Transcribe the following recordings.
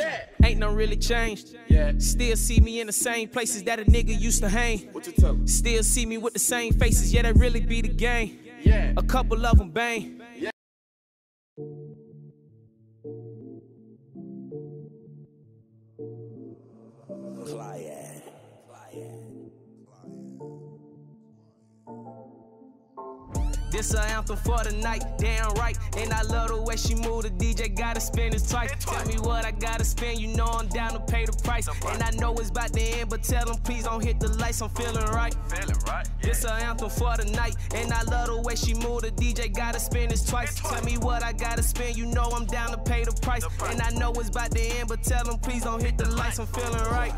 Yeah. Ain't no really changed. Yeah. Still see me in the same places that a nigga used to hang. What you tell? Still see me with the same faces, yeah, that really be the game. Yeah. A couple of them bang. Yeah. This a anthem for the night, damn right. And I love the way she move, the DJ gotta spend it twice. Tell me what I gotta spend, you know I'm down to pay the price. And I know it's about to end, but tell them please don't hit the lights, I'm feeling right. This a anthem for the night, and I love the way she move, the DJ gotta spend it twice. Tell me what I gotta spend, you know I'm down to pay the price. And I know it's about to end, but tell them please don't hit the lights, I'm feeling right.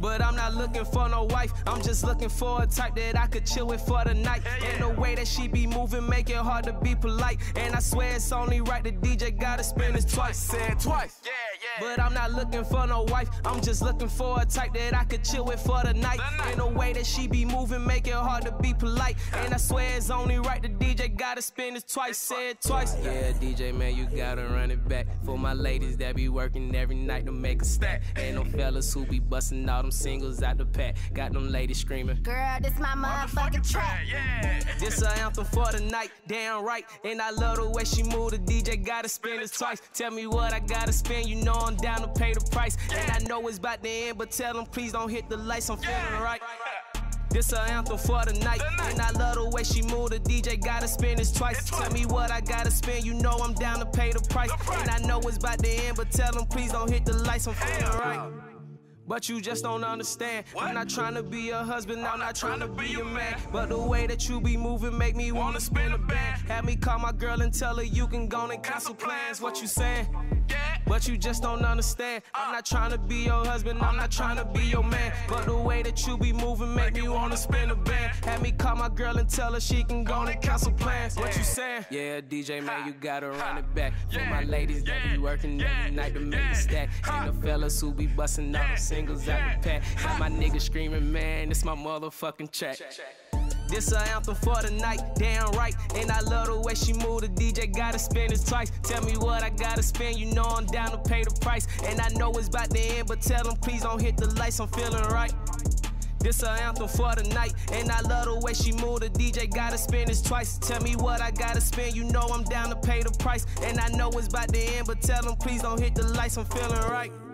But I'm not looking for no wife, I'm just looking for a type that I could chill with for the night. And the way that she be moving make it hard to be polite. And I swear it's only right, the DJ gotta spin it twice. Said twice, yeah, yeah. But I'm not looking for no wife, I'm just looking for a type that I could chill with for the night. And the way that she be moving make it hard to be polite. And I swear it's only right, the DJ gotta spin it twice. Said twice. Yeah, DJ man, you gotta run it back. For my ladies that be working every night to make a stack. And them fellas who be busting all them singles out the pack. Got them ladies screaming, girl, this my motherfucking track. Yeah. This a anthem for the night, damn right. And I love the way she move, the DJ gotta spend it twice. Tell me what I gotta spend, you know I'm down to pay the price. And I know it's about to end, but tell them please don't hit the lights, I'm feeling right. This a anthem for the night, and I love the way she move, the DJ gotta spend it twice. Tell me what I gotta spend, you know I'm down to pay the price. And I know it's about to end, but tell them please don't hit the lights, I'm feeling right. But you just don't understand. What? I'm not trying to be a husband, I'm not trying to be a man. But the way that you be moving make me wanna spin a band. Have me call my girl and tell her you can go and cancel plans. What you saying? Yeah. But you just don't understand. I'm not trying to be your husband, I'm not trying to be your man. But the way that you be moving make me wanna spin a band. Have me call my girl and tell her she can go and cancel plans. What you saying? Yeah, DJ man, you gotta run it back. For my ladies that be working every night to make a stack. And the fellas who be busting all them singles out the pack. Got my niggas screaming, man, it's my motherfucking track. This a anthem for the night, damn right. And I love the way she move, the DJ gotta spend it twice. Tell me what I gotta spend, you know I'm down to pay the price. And I know it's about to end, but tell them please don't hit the lights, I'm feeling right. This a anthem for the night, and I love the way she move, the DJ gotta spend it twice. Tell me what I gotta spend, you know I'm down to pay the price. And I know it's about to end, but tell them please don't hit the lights, I'm feeling right.